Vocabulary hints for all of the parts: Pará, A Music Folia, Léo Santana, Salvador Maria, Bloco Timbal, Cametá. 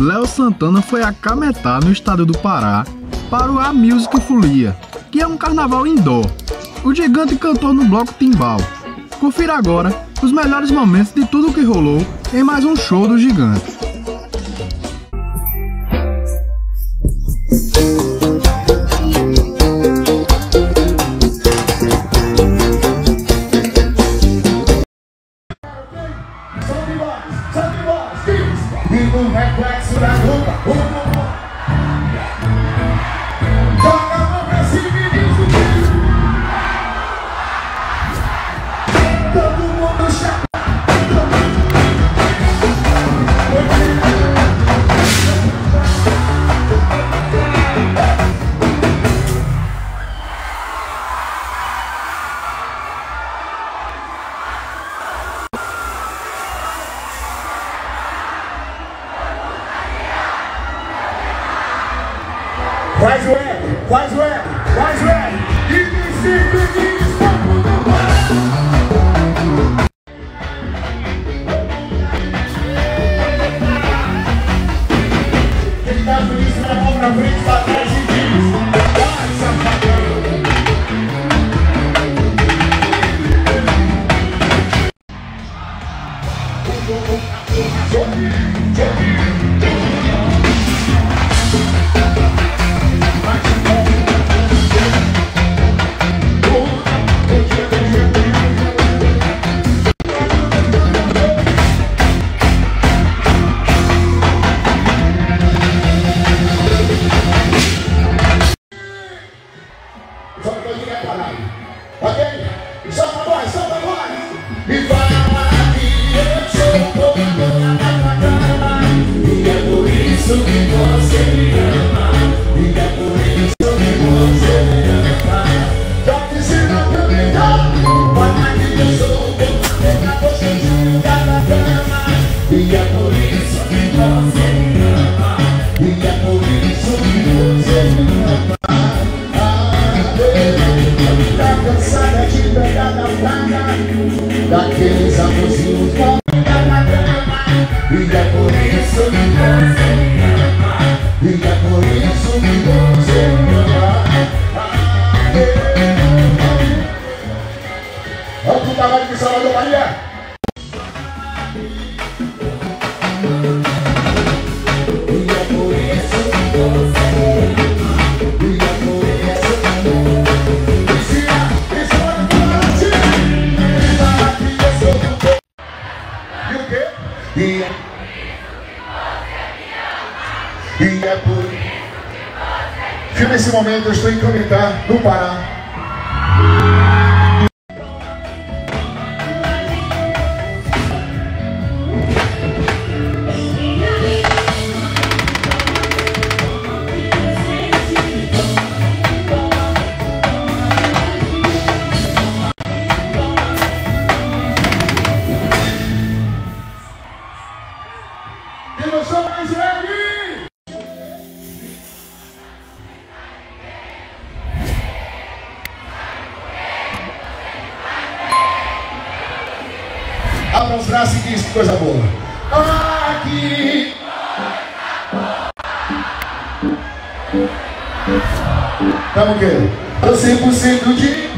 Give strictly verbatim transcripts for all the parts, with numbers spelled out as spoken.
Léo Santana foi a Cametá, no estado do Pará, para o A Music Folia, que é um carnaval indoor. O gigante cantou no Bloco Timbal. Confira agora os melhores momentos de tudo o que rolou em mais um show do gigante. E no reflexo da roupa, o bumbum joga a mão pra cima e diz o mesmo. Todo mundo chapa. Faz o rap, faz o rap, faz o rap. E me sinto que estou muito mal. Quem tá feliz na mão pra frente, pra trás e diz: vai, safadão. Daqueles amorzinhos bons da cama. E é por isso que você me ama. E é por isso que você me ama. Olha o trabalho que Salvador Maria. E é por isso que você me ama. E é por isso que você me ama. Filma esse momento, eu estou em Cametá, no Pará. Eu sou mais velho! Abra os braços e diz que coisa boa! Aqui! Tamo o quê? Eu cem por cento de...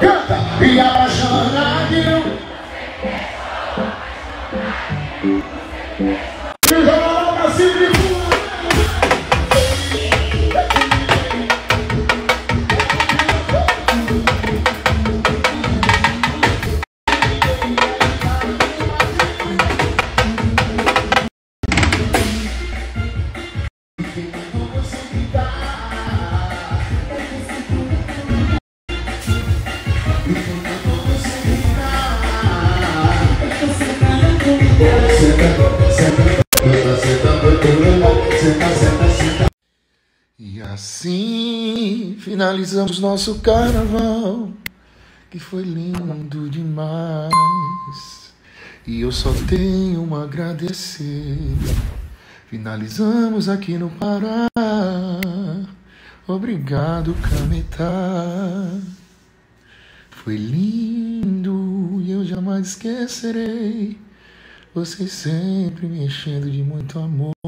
Canta! E apaixonado! E assim finalizamos nosso carnaval, que foi lindo demais. E eu só tenho a agradecer. Finalizamos aqui no Pará. Obrigado, Cametá. Foi lindo e eu jamais esquecerei Vocês sempre me enchendo de muito amor.